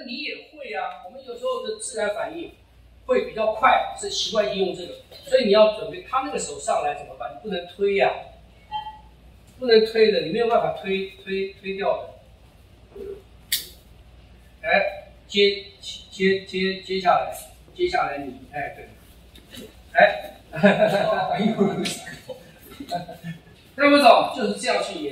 但你也会啊。我们有时候的自然反应会比较快，是习惯应用这个，所以你要准备，他那个手上来怎么办？你不能推呀、啊，不能推的，你没有办法推掉的。哎，接下来你哎对，哎，哎呦，那么早就是这样去演。